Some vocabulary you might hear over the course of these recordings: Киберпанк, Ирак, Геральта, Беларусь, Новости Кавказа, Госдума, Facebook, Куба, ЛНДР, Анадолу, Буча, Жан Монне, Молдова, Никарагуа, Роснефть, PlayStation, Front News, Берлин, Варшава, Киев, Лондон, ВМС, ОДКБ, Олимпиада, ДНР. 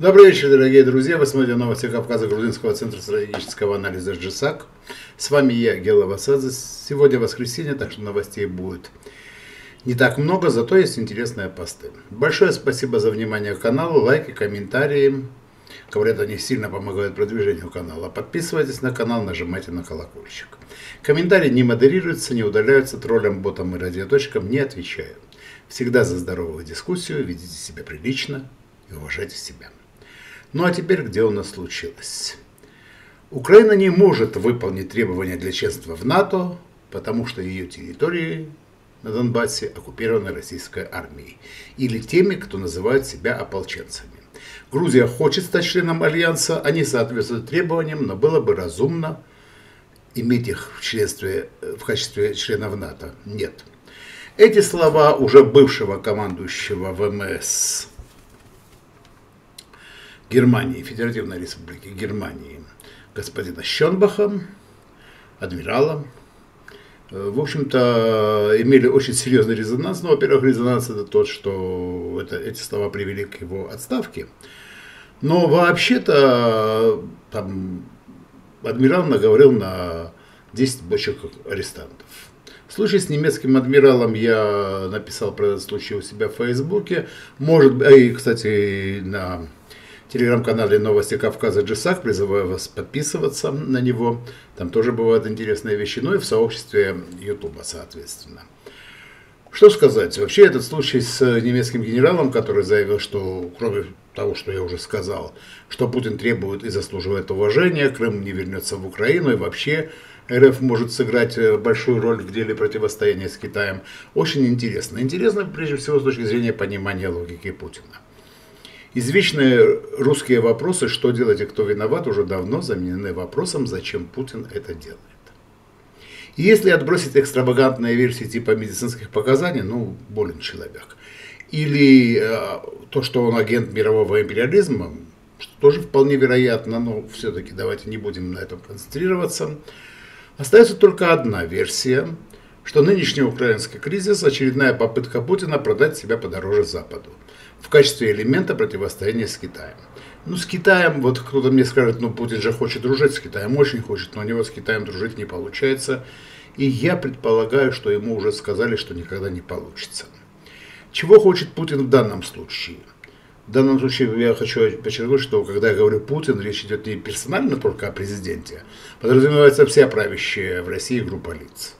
Добрый вечер, дорогие друзья. Вы смотрите новости Кавказа Грузинского центра стратегического анализа ЖИСАК. С вами я, Гела Васадзе. Сегодня воскресенье, так что новостей будет не так много, зато есть интересные посты. Большое спасибо за внимание к каналу, лайки, комментарии. Говорят, они сильно помогают продвижению канала. Подписывайтесь на канал, нажимайте на колокольчик. Комментарии не модерируются, не удаляются, троллям, ботам и радиоточкам не отвечаю. Всегда за здоровую дискуссию, ведите себя прилично и уважайте себя. Ну а теперь, где у нас случилось? Украина не может выполнить требования для членства в НАТО, потому что ее территории на Донбассе оккупированы российской армией или теми, кто называет себя ополченцами. Грузия хочет стать членом Альянса, они соответствуют требованиям, но было бы разумно иметь их в качестве членов НАТО. Нет. Эти слова уже бывшего командующего ВМС Германии, Федеративной Республики Германии, господина Шёнбаха, адмирала, в общем-то, имели очень серьезный резонанс. Ну, во-первых, резонанс это тот, что эти слова привели к его отставке. Но вообще-то там адмирал наговорил на 10 бочек арестантов. Случай с немецким адмиралом я написал про этот случай у себя в Фейсбуке. Может быть, и, кстати, на телеграм-канале «Новости Кавказа ЖИСАК», призываю вас подписываться на него, там тоже бывают интересные вещи, ну и в сообществе Ютуба, соответственно. Что сказать, вообще этот случай с немецким генералом, который заявил, что, кроме того, что я уже сказал, что Путин требует и заслуживает уважения, Крым не вернется в Украину и вообще РФ может сыграть большую роль в деле противостояния с Китаем, очень интересно. Интересно, прежде всего, с точки зрения понимания логики Путина. Извечные русские вопросы, что делать и кто виноват, уже давно заменены вопросом, зачем Путин это делает. И если отбросить экстравагантные версии типа медицинских показаний, ну, болен человек, или то, что он агент мирового империализма, что тоже вполне вероятно, но все-таки давайте не будем на этом концентрироваться, остается только одна версия, что нынешний украинский кризис – очередная попытка Путина продать себя подороже Западу в качестве элемента противостояния с Китаем. Ну, с Китаем, вот кто-то мне скажет, ну, Путин же хочет дружить с Китаем, очень хочет, но у него с Китаем дружить не получается. И я предполагаю, что ему уже сказали, что никогда не получится. Чего хочет Путин в данном случае? В данном случае я хочу подчеркнуть, что когда я говорю Путин, речь идет не персонально только о президенте, подразумевается вся правящая в России группа лиц.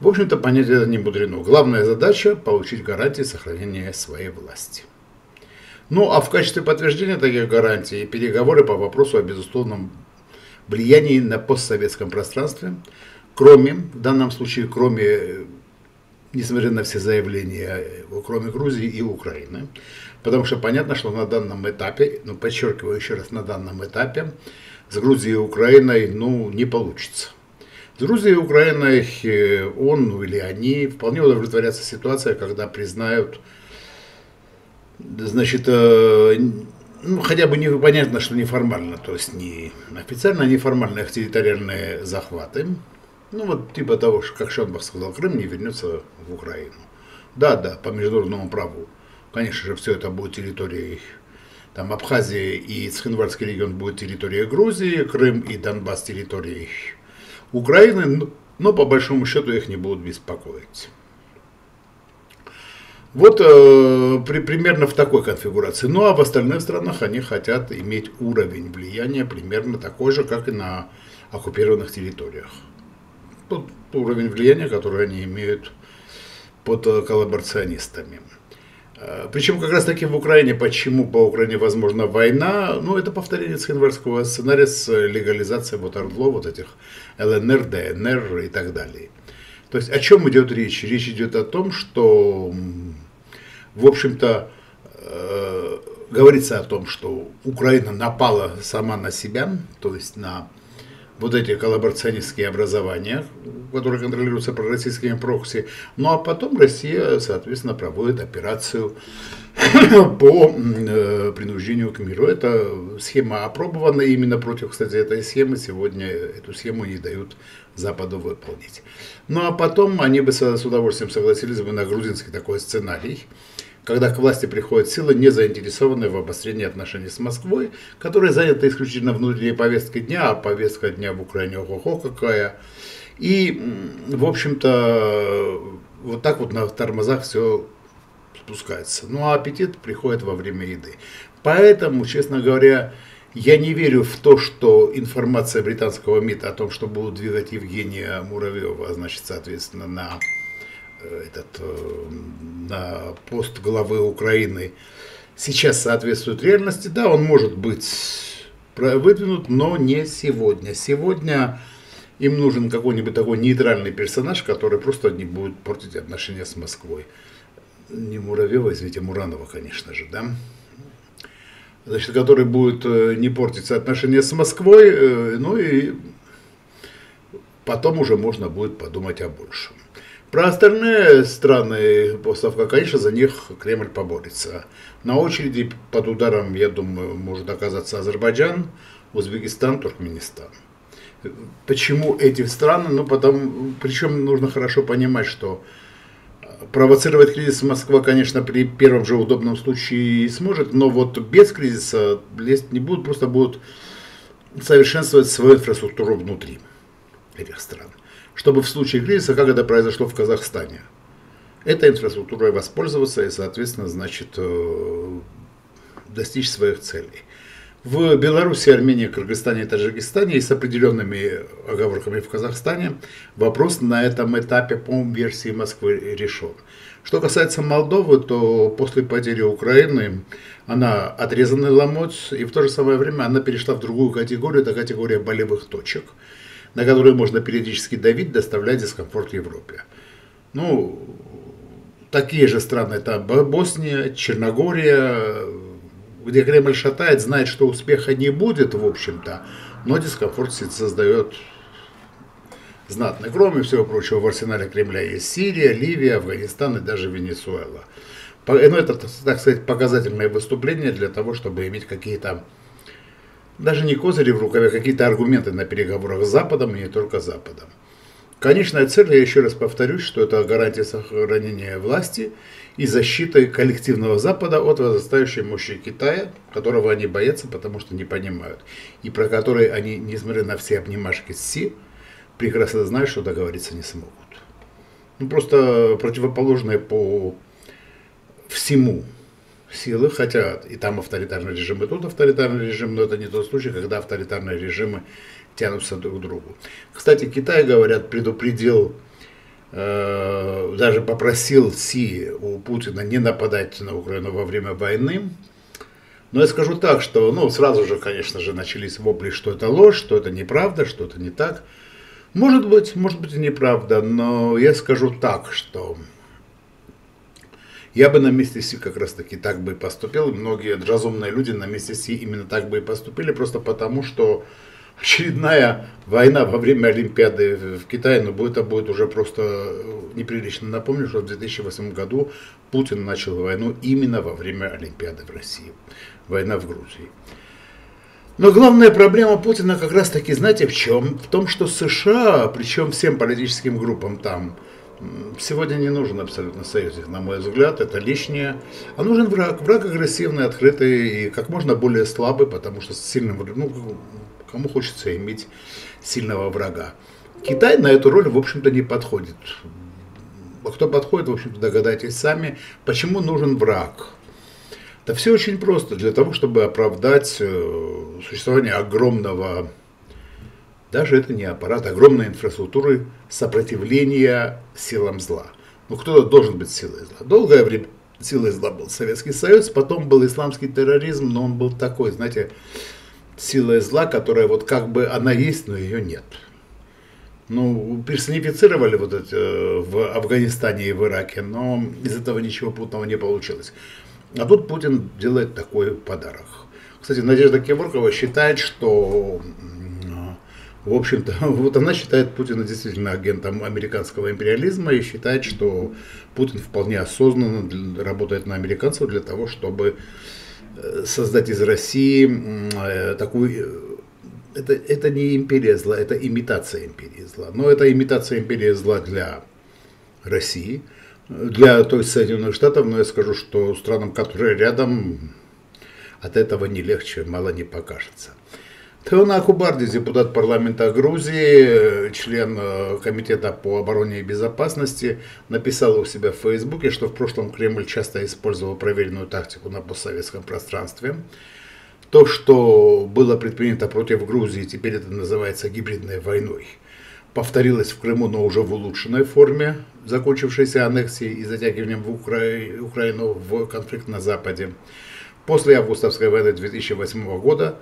В общем-то, понять это не мудрено. Главная задача – получить гарантии сохранения своей власти. Ну, а в качестве подтверждения таких гарантий переговоры по вопросу о безусловном влиянии на постсоветском пространстве, в данном случае, несмотря на все заявления, кроме Грузии и Украины, потому что понятно, что на данном этапе, ну, подчеркиваю еще раз, на данном этапе с Грузией и Украиной, ну, не получится. С Грузией и Украиной они вполне удовлетворятся ситуацией, когда признают, значит, ну, хотя бы непонятно, что неформально, то есть не официально, а неформально их территориальные захваты. Ну вот типа того, как Шёнбах сказал, Крым не вернется в Украину. Да, по международному праву. Конечно же, все это будет территорией, там Абхазия и Цхинвальский регион будет территорией Грузии, Крым и Донбасс территорией Украины, но по большому счету их не будут беспокоить. Вот примерно в такой конфигурации. Ну а в остальных странах они хотят иметь уровень влияния примерно такой же, как и на оккупированных территориях. Тот уровень влияния, который они имеют под коллаборационистами. Причем как раз таки в Украине, почему по Украине возможна война, ну это повторение цхинвальского сценария с легализацией вот Ордло, вот этих ЛНР, ДНР и так далее. То есть о чем идет речь? Речь идет о том, что, в общем-то, говорится о том, что Украина напала сама на себя, то есть на вот эти коллаборационистские образования, которые контролируются пророссийскими прокси. Ну а потом Россия, соответственно, проводит операцию по принуждению к миру. Это схема опробована именно против, кстати, этой схемы. Сегодня эту схему не дают Западу выполнить. Ну а потом они бы с удовольствием согласились бы на грузинский такой сценарий, когда к власти приходят силы, не заинтересованные в обострении отношений с Москвой, которые заняты исключительно внутренней повесткой дня, а повестка дня в Украине ого-го какая. И, в общем-то, вот так вот на тормозах все спускается. Ну а аппетит приходит во время еды. Поэтому, честно говоря, я не верю в то, что информация британского МИД о том, что будут двигать Евгения Муравьева, значит, соответственно, на пост главы Украины, сейчас соответствует реальности. Да, он может быть выдвинут, но не сегодня. Сегодня им нужен какой-нибудь такой нейтральный персонаж, который просто не будет портить отношения с Москвой. Не Муравьева, извините, Муранова, конечно же, да? Значит, который будет не портить отношения с Москвой, ну и потом уже можно будет подумать о большем. Про остальные страны поставка, конечно, за них Кремль поборется. На очереди под ударом, я думаю, может оказаться Азербайджан, Узбекистан, Туркменистан. Почему эти страны? Ну, потому, причем нужно хорошо понимать, что провоцировать кризис Москва, конечно, при первом же удобном случае сможет, но вот без кризиса лезть не будут, просто будут совершенствовать свою инфраструктуру внутри этих стран. Чтобы в случае кризиса, как это произошло в Казахстане, этой инфраструктурой воспользоваться и, соответственно, значит, достичь своих целей. В Беларуси, Армении, Кыргызстане и Таджикистане и с определенными оговорками в Казахстане вопрос на этом этапе по версии Москвы решен. Что касается Молдовы, то после потери Украины она отрезанный ломоть, и в то же самое время она перешла в другую категорию, это категория болевых точек, на которые можно периодически давить, доставляя дискомфорт Европе. Ну, такие же страны, это Босния, Черногория, где Кремль шатает, знает, что успеха не будет, в общем-то, но дискомфорт создает знатный. Кроме всего прочего, в арсенале Кремля есть Сирия, Ливия, Афганистан и даже Венесуэла. Но это, так сказать, показательное выступление для того, чтобы иметь какие-то, даже не козыри в рукаве, какие-то аргументы на переговорах с Западом и не только с Западом. Конечная цель, я еще раз повторюсь, что это гарантия сохранения власти и защиты коллективного Запада от возрастающей мощи Китая, которого они боятся, потому что не понимают, и про который они, несмотря на все обнимашки с Си, прекрасно знают, что договориться не смогут. Ну, просто противоположные по всему силы, хотя и там авторитарный режим, и тут авторитарный режим, но это не тот случай, когда авторитарные режимы тянутся друг к другу. Кстати, Китай, говорят, предупредил, даже попросил Си у Путина не нападать на Украину во время войны. Но я скажу так, что ну, сразу же, конечно же, начались вопли, что это ложь, что это неправда, что это не так. Может быть и неправда, но я скажу так, что я бы на месте Си как раз таки так бы и поступил. Многие разумные люди на месте Си именно так бы и поступили, просто потому что очередная война во время Олимпиады в Китае, но это будет уже просто неприлично. Напомню, что в 2008 году Путин начал войну именно во время Олимпиады в России. Война в Грузии. Но главная проблема Путина как раз таки, знаете, в чем? В том, что США, причем всем политическим группам там, сегодня не нужен абсолютно союзник, на мой взгляд, это лишнее. А нужен враг. Враг агрессивный, открытый и как можно более слабый, потому что с сильным, ну, кому хочется иметь сильного врага. Китай на эту роль, в общем-то, не подходит. А кто подходит, в общем-то, догадайтесь сами, почему нужен враг. Да все очень просто. Для того, чтобы оправдать существование огромного, даже это не аппарат, огромной инфраструктуры сопротивления силам зла. Но кто-то должен быть силой зла. Долгое время силой зла был Советский Союз, потом был исламский терроризм, но он был такой, знаете, силой зла, которая вот как бы она есть, но ее нет. Ну, персонифицировали вот это в Афганистане и в Ираке, но из этого ничего путного не получилось. А тут Путин делает такой подарок. Кстати, Надежда Кимуркова считает, что, в общем-то, вот она считает Путина действительно агентом американского империализма и считает, что Путин вполне осознанно работает на американцев для того, чтобы создать из России такую... Это не империя зла, это имитация империи зла. Но это имитация империи зла для России. для той Соединенных Штатов, но я скажу, что странам, которые рядом, от этого не легче, мало не покажется. Теона Акубарди, депутат парламента Грузии, член комитета по обороне и безопасности, написала у себя в Фейсбуке, что в прошлом Кремль часто использовал проверенную тактику на постсоветском пространстве. То, что было предпринято против Грузии, теперь это называется гибридной войной. Повторилось в Крыму, но уже в улучшенной форме, закончившейся аннексией и затягиванием в Украину в конфликт на Западе. После августовской войны 2008 года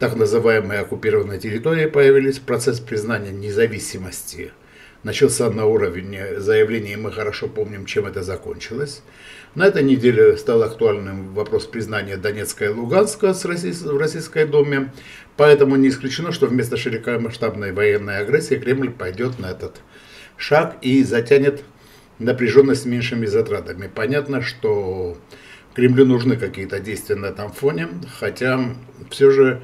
так называемые оккупированные территории появились, процесс признания независимости начался на уровне заявлений, и мы хорошо помним, чем это закончилось. На этой неделе стал актуальным вопрос признания Донецка и Луганска в Российской Думе, поэтому не исключено, что вместо широкомасштабной военной агрессии Кремль пойдет на этот шаг и затянет напряженность с меньшими затратами. Понятно, что Кремлю нужны какие-то действия на этом фоне, хотя все же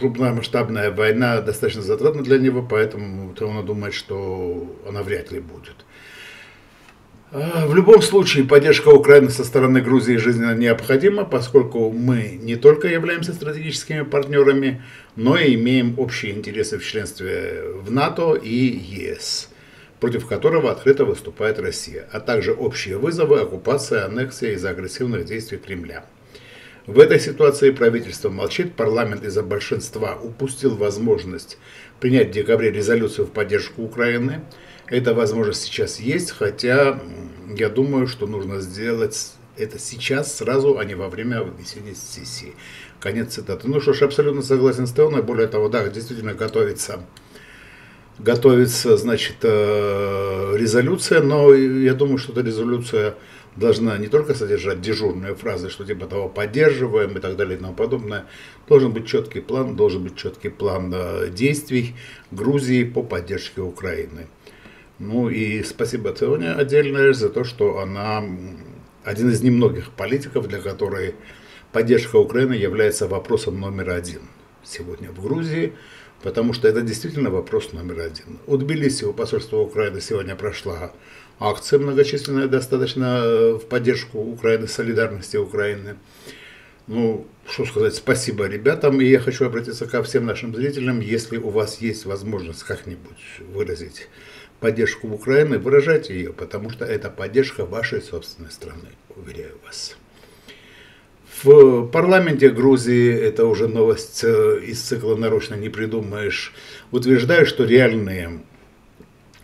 крупномасштабная война достаточно затратна для него, поэтому он думает, что она вряд ли будет. В любом случае, поддержка Украины со стороны Грузии жизненно необходима, поскольку мы не только являемся стратегическими партнерами, но и имеем общие интересы в членстве в НАТО и ЕС, против которого открыто выступает Россия, а также общие вызовы, оккупация, аннексия из-за агрессивных действий Кремля. В этой ситуации правительство молчит, парламент из-за большинства упустил возможность принять в декабре резолюцию в поддержку Украины. Эта возможность сейчас есть, хотя я думаю, что нужно сделать это сейчас, сразу, а не во время вынесения сессии. Конец цитаты. Ну что ж, абсолютно согласен с Теоной, более того, да, действительно готовится, значит, резолюция, но я думаю, что эта резолюция должна не только содержать дежурные фразы, что типа того поддерживаем и так далее и тому подобное. Должен быть четкий план действий Грузии по поддержке Украины. Ну и спасибо Теоне отдельное за то, что она один из немногих политиков, для которой поддержка Украины является вопросом номер один сегодня в Грузии. Потому что это действительно вопрос номер один. У Тбилиси, у посольства Украины сегодня прошла акция многочисленная достаточно в поддержку Украины, солидарности Украины. Ну, что сказать, спасибо ребятам. И я хочу обратиться ко всем нашим зрителям. Если у вас есть возможность как-нибудь выразить поддержку Украины, выражайте ее, потому что это поддержка вашей собственной страны, уверяю вас. В парламенте Грузии, это уже новость из цикла «Нарочно не придумаешь», утверждают, что реальные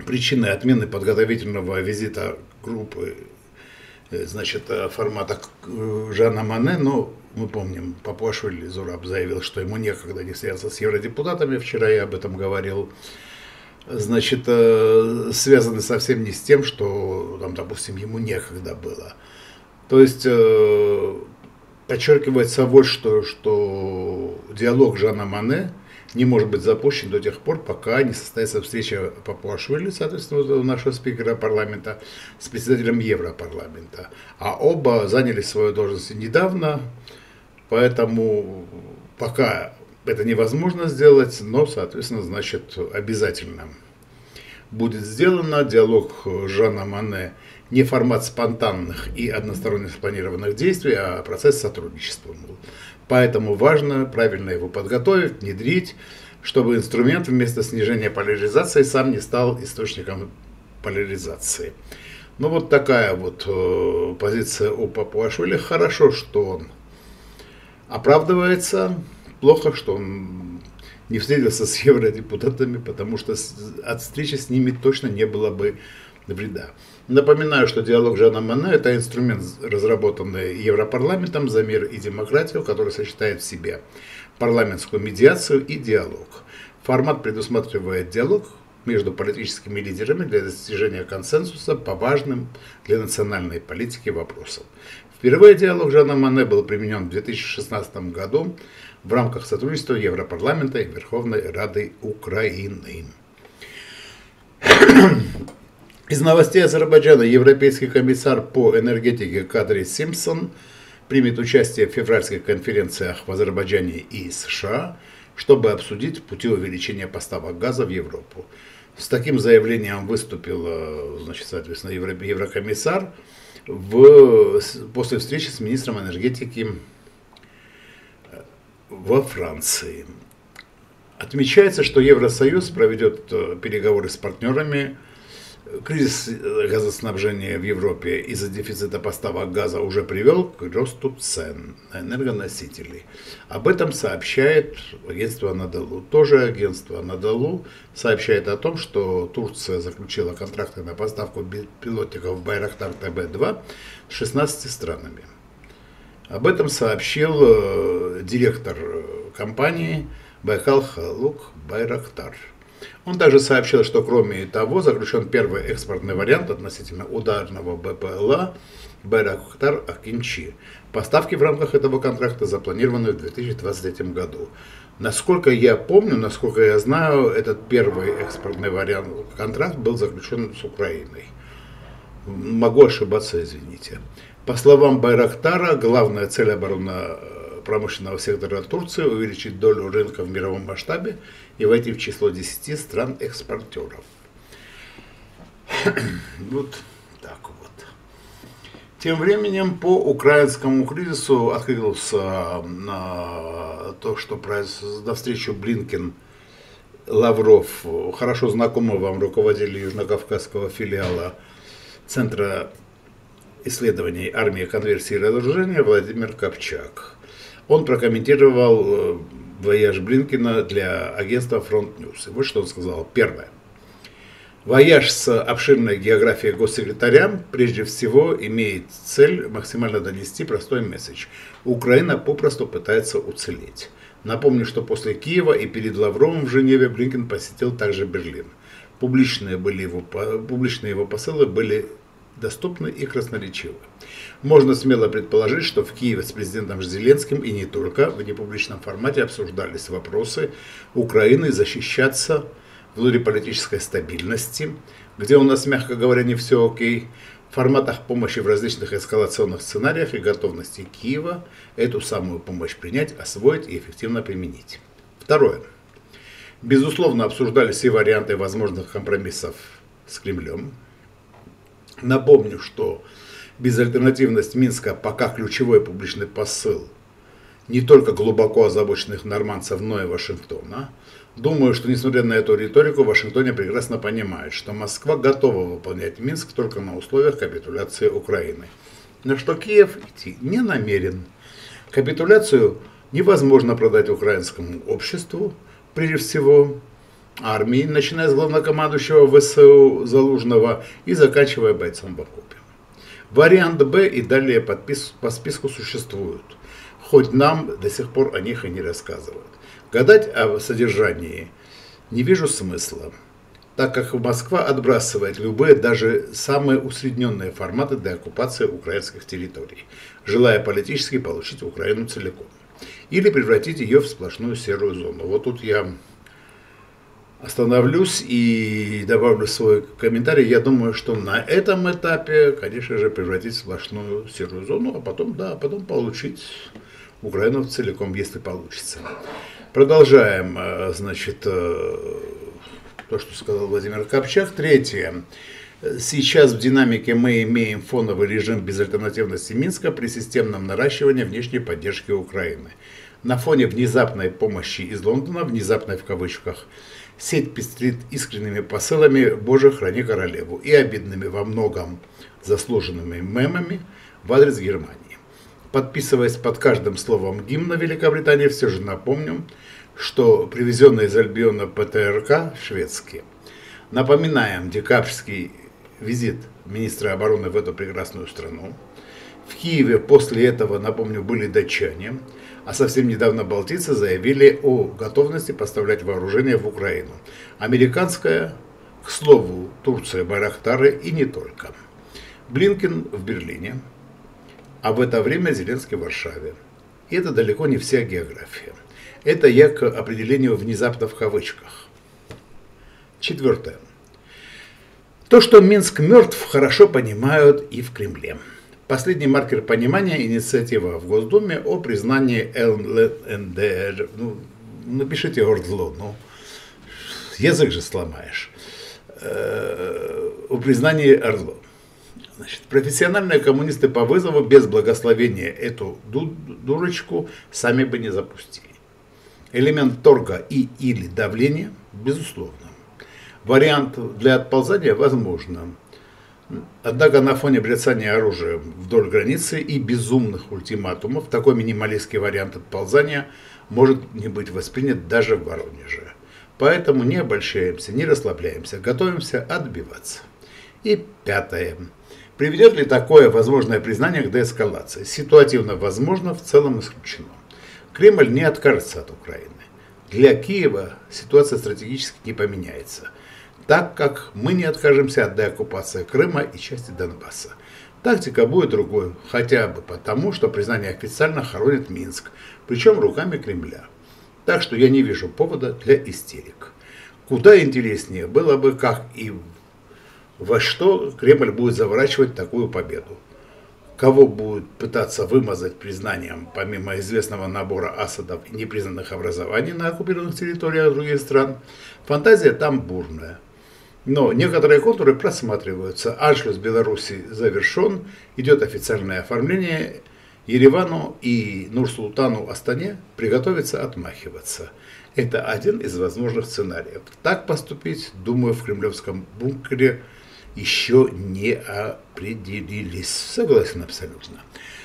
причины отмены подготовительного визита группы, значит, формата Жана Монне, но мы помним, Папуашвили Зураб заявил, что ему некогда не связаться с евродепутатами, вчера я об этом говорил, значит, связаны совсем не с тем, что, там, допустим, ему некогда было. То есть подчеркивается вот что диалог Жана Монне не может быть запущен до тех пор, пока не состоится встреча Папуашвили, соответственно, нашего спикера парламента, с председателем Европарламента. А оба заняли свою должность недавно, поэтому пока это невозможно сделать, но, соответственно, значит, обязательно будет сделано. Диалог Жана Монне не формат спонтанных и односторонне спланированных действий, а процесс сотрудничества. Поэтому важно правильно его подготовить, внедрить, чтобы инструмент вместо снижения поляризации сам не стал источником поляризации. Ну вот такая вот позиция у Папуашвили. Хорошо, что он оправдывается, плохо, что он не встретился с евродепутатами, потому что от встречи с ними точно не было бы вреда. Напоминаю, что диалог Жана Монне – это инструмент, разработанный Европарламентом за мир и демократию, который сочетает в себе парламентскую медиацию и диалог. Формат предусматривает диалог между политическими лидерами для достижения консенсуса по важным для национальной политики вопросам. Впервые диалог Жана Монне был применен в 2016 году в рамках сотрудничества Европарламента и Верховной Рады Украины. Из новостей Азербайджана европейский комиссар по энергетике Кадри Симпсон примет участие в февральских конференциях в Азербайджане и США, чтобы обсудить пути увеличения поставок газа в Европу. С таким заявлением выступил, значит, соответственно, еврокомиссар после встречи с министром энергетики во Франции. Отмечается, что Евросоюз проведет переговоры с партнерами. Кризис газоснабжения в Европе из-за дефицита поставок газа уже привел к росту цен на энергоносители. Об этом сообщает агентство Анадолу. Тоже агентство Анадолу сообщает о том, что Турция заключила контракты на поставку беспилотников Байрактар ТБ-2 с 16 странами. Об этом сообщил директор компании Байкал Халук Байрактар. Он также сообщил, что кроме того заключен первый экспортный вариант относительно ударного БПЛА Байрактар Акинчи. Поставки в рамках этого контракта запланированы в 2023 году. Насколько я помню, насколько я знаю, этот первый экспортный вариант контракт был заключен с Украиной. Могу ошибаться, извините. По словам Байрактара, главная цель оборонно-промышленного сектора Турции – увеличить долю рынка в мировом масштабе и войти в число 10 стран-экспортеров. Вот так вот. Тем временем по украинскому кризису открылся на то, что на встречу Блинкен, Лавров, хорошо знакомый вам руководитель южнокавказского филиала Центра исследований армии, конверсии и разоружения Владимир Копчак. Он прокомментировал вояж Блинкена для агентства Front News. И вот что он сказал. Первое. Вояж с обширной географией госсекретаря прежде всего имеет цель максимально донести простой месседж. Украина попросту пытается уцелеть. Напомню, что после Киева и перед Лавровым в Женеве Блинкен посетил также Берлин. Публичные его посылы были доступны и красноречивы. Можно смело предположить, что в Киеве с президентом Зеленским и не только в непубличном формате обсуждались вопросы Украины защищаться внутриполитической стабильности, где у нас, мягко говоря, не все окей, в форматах помощи в различных эскалационных сценариях и готовности Киева эту самую помощь принять, освоить и эффективно применить. Второе. Безусловно, обсуждались все варианты возможных компромиссов с Кремлем. Напомню, что безальтернативность Минска пока ключевой публичный посыл не только глубоко озабоченных нормандцев, но и Вашингтона. Думаю, что несмотря на эту риторику, Вашингтон прекрасно понимает, что Москва готова выполнять Минск только на условиях капитуляции Украины. На что Киев идти не намерен. Капитуляцию невозможно продать украинскому обществу, прежде всего армии, начиная с главнокомандующего ВСУ Залужного и заканчивая бойцом в окопе. Вариант Б и далее по списку существуют, хоть нам до сих пор о них и не рассказывают. Гадать о содержании не вижу смысла, так как Москва отбрасывает любые, даже самые усредненные форматы для оккупации украинских территорий, желая политически получить Украину целиком или превратить ее в сплошную серую зону. Вот тут я остановлюсь и добавлю свой комментарий. Я думаю, что на этом этапе, конечно же, превратить в сплошную серую зону, а потом, да, потом получить Украину целиком, если получится. Продолжаем, значит, то, что сказал Владимир Копчак. Третье. Сейчас в динамике мы имеем фоновый режим безальтернативности Минска при системном наращивании внешней поддержки Украины. На фоне внезапной помощи из Лондона, внезапной в кавычках, сеть пестрит искренними посылами «Боже, храни королеву» и обидными во многом заслуженными мемами в адрес Германии. Подписываясь под каждым словом гимна Великобритании, все же напомню, что привезенные из Альбиона ПТРК шведские. Напоминаем декабрьский визит министра обороны в эту прекрасную страну. В Киеве после этого, напомню, были датчане, а совсем недавно балтийцы заявили о готовности поставлять вооружение в Украину. Американское, к слову, Турция, Байрактары и не только. Блинкен в Берлине, а в это время Зеленский в Варшаве. И это далеко не вся география. Это я к определению «внезапно» в кавычках. Четвертое. То, что Минск мертв, хорошо понимают и в Кремле. Последний маркер понимания — инициатива в Госдуме о признании ЛНДР. Ну, напишите ордло, ну, язык же сломаешь. о признании РЗО. Значит, профессиональные коммунисты по вызову без благословения эту дурочку сами бы не запустили. Элемент торга и или давления, безусловно. Вариант для отползания возможно. Однако на фоне бряцания оружием вдоль границы и безумных ультиматумов такой минималистский вариант отползания может не быть воспринят даже в Воронеже. Поэтому не обольщаемся, не расслабляемся, готовимся отбиваться. И пятое. Приведет ли такое возможное признание к деэскалации? Ситуативно возможно, в целом исключено. Кремль не откажется от Украины. Для Киева ситуация стратегически не поменяется, так как мы не откажемся от деоккупации Крыма и части Донбасса. Тактика будет другой, хотя бы потому, что признание официально хоронит Минск, причем руками Кремля. Так что я не вижу повода для истерик. Куда интереснее было бы, как и во что Кремль будет заворачивать такую победу. Кого будут пытаться вымазать признанием, помимо известного набора асадов и непризнанных образований на оккупированных территориях других стран, фантазия там бурная. Но некоторые контуры просматриваются. Аншлюс Беларуси завершен, идет официальное оформление. Еревану и Нур-Султану Астане приготовиться отмахиваться. Это один из возможных сценариев. Так поступить, думаю, в кремлевском бункере еще не определились. Согласен абсолютно.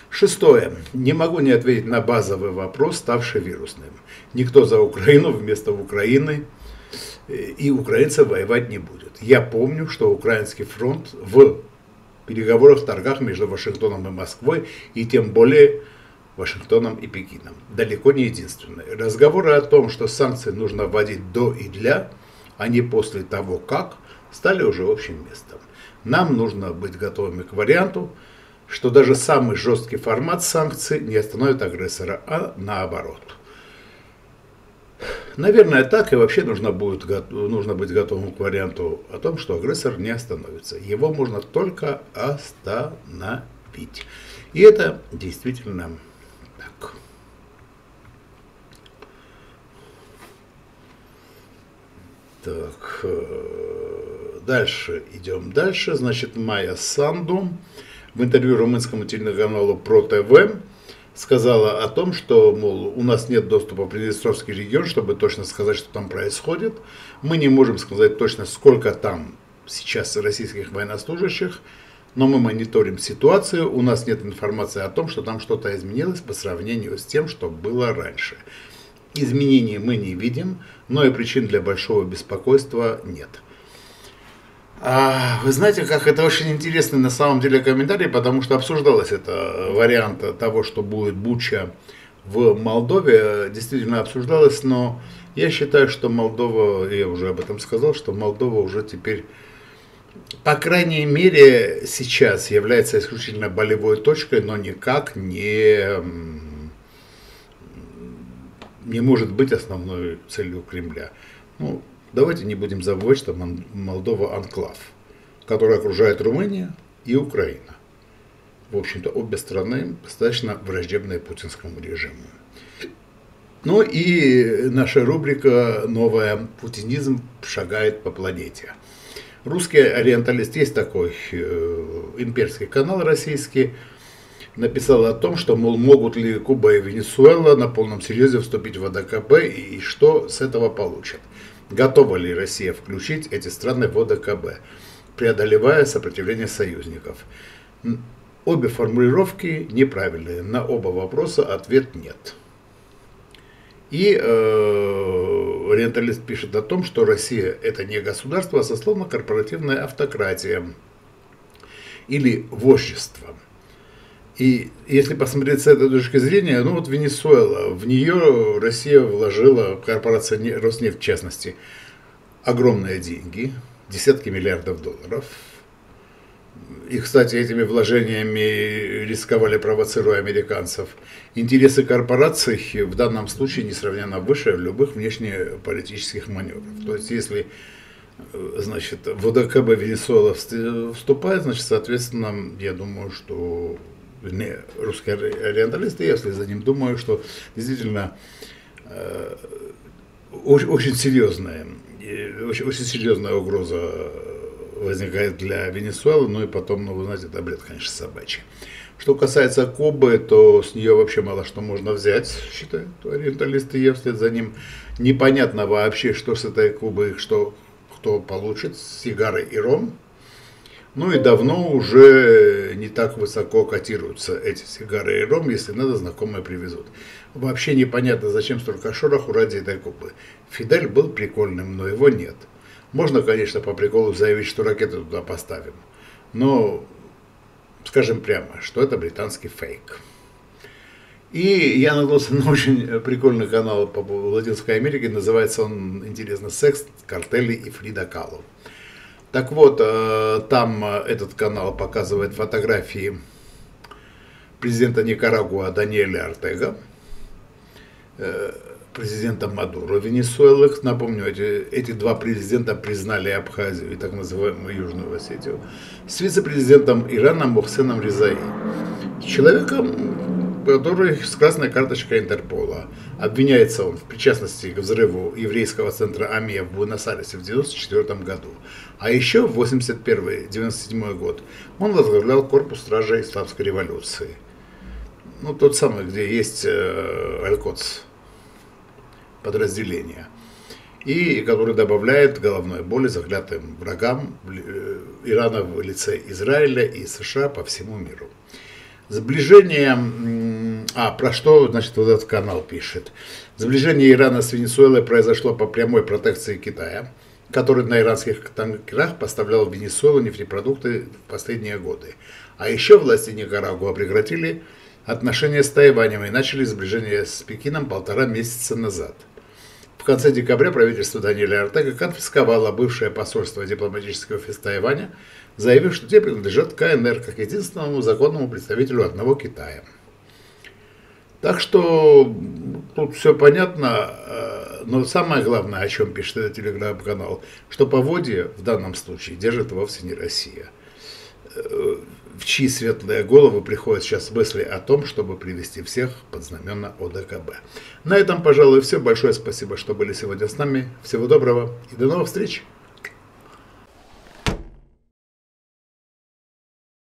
Шестое. Не могу не ответить на базовый вопрос, ставший вирусным. Никто за Украину вместо Украины и украинцев воевать не будет. Я помню, что украинский фронт в переговорах, торгах между Вашингтоном и Москвой, и тем более Вашингтоном и Пекином, далеко не единственный. Разговоры о том, что санкции нужно вводить до и для, а не после того как, стали уже общим местом. Нам нужно быть готовыми к варианту, что даже самый жесткий формат санкций не остановит агрессора, а наоборот. Наверное, так, и вообще нужно быть готовым к варианту о том, что агрессор не остановится. Его можно только остановить. И это действительно так. Так, дальше идем. Дальше, значит, Майя Санду в интервью румынскому телеканалу ПРО-ТВ сказала о том, что, мол, у нас нет доступа в Приднестровский регион, чтобы точно сказать, что там происходит. Мы не можем сказать точно, сколько там сейчас российских военнослужащих, но мы мониторим ситуацию. У нас нет информации о том, что там что-то изменилось по сравнению с тем, что было раньше. Изменений мы не видим, но и причин для большого беспокойства нет. Вы знаете, как это очень интересный на самом деле комментарий, потому что обсуждалось это вариант того, что будет буча в Молдове, действительно обсуждалось, но я считаю, что Молдова, я уже об этом сказал, что Молдова уже теперь, по крайней мере, сейчас является исключительно болевой точкой, но никак не может быть основной целью Кремля. Ну, давайте не будем забывать, что Молдова анклав, который окружает Румыния и Украина. В общем-то, обе страны достаточно враждебные путинскому режиму. Ну и наша рубрика «Новая. Путинизм шагает по планете». Русский ориенталист, есть такой имперский канал российский, написал о том, что, мол, могут ли Куба и Венесуэла на полном серьезе вступить в ОДКБ и что с этого получат. Готова ли Россия включить эти страны в ОДКБ, преодолевая сопротивление союзников? Обе формулировки неправильные. На оба вопроса ответ нет. И ориенталист пишет о том, что Россия это не государство, а сословно-корпоративная автократия или вождество. И если посмотреть с этой точки зрения, ну вот Венесуэла, в нее Россия вложила, корпорация Роснефть в частности, огромные деньги, десятки миллиардов $. И, кстати, этими вложениями рисковали, провоцируя американцев. Интересы корпораций в данном случае несравненно выше любых внешнеполитических маневров. То есть, если, значит, в ОДКБ Венесуэла вступает, значит, соответственно, я думаю, что... русские ориенталисты, если за ним думаю, что действительно очень серьезные очень, очень серьезная угроза возникает для Венесуэлы, ну и потом, ну вы знаете, это бред, конечно, собачий. Что касается Кубы, то с нее вообще мало что можно взять, считают ориенталисты, и вслед за ним непонятно вообще, что с этой Кубой, что кто получит, сигары и ром. Ну и давно уже не так высоко котируются эти сигары и ром, если надо, знакомые привезут. Вообще непонятно, зачем столько шороху ради этой Кубы. Фидель был прикольным, но его нет. Можно, конечно, по приколу заявить, что ракеты туда поставим, но скажем прямо, что это британский фейк. И я наткнулся на очень прикольный канал по Латинской Америке, называется он, интересно, «Секс, картели и Фрида Кало». Так вот, там этот канал показывает фотографии президента Никарагуа Даниэля Ортега, президента Мадуро Венесуэлы. Напомню, эти два президента признали Абхазию и так называемую Южную Осетию, с вице-президентом Ирана Мохсеном Резаи, человеком, который с красной карточкой Интерпола. Обвиняется он в причастности к взрыву еврейского центра АМИА в Буэнос-Айресе в 1994 году. А еще в 1991-1997 год он возглавлял корпус стражей Исламской революции. Ну, тот самый, где есть Аль-Кодс подразделения, и который добавляет головной боли заклятым врагам Ирана в лице Израиля и США по всему миру. Сближение, про что, значит, вот этот канал пишет. Сближение Ирана с Венесуэлой произошло по прямой протекции Китая, который на иранских танкерах поставлял в Венесуэлу нефтепродукты в последние годы. А еще власти Никарагуа прекратили отношения с Тайванем и начали сближение с Пекином 1,5 месяца назад. В конце декабря правительство Даниэля Ортега конфисковало бывшее посольство дипломатического офиса Тайваня, заявив, что те принадлежат КНР как единственному законному представителю одного Китая. Так что тут все понятно, но самое главное, о чем пишет этот телеграм-канал, что поводья в данном случае держит вовсе не Россия, в чьи светлые головы приходят сейчас мысли о том, чтобы привести всех под знамена ОДКБ. На этом, пожалуй, все. Большое спасибо, что были сегодня с нами. Всего доброго и до новых встреч!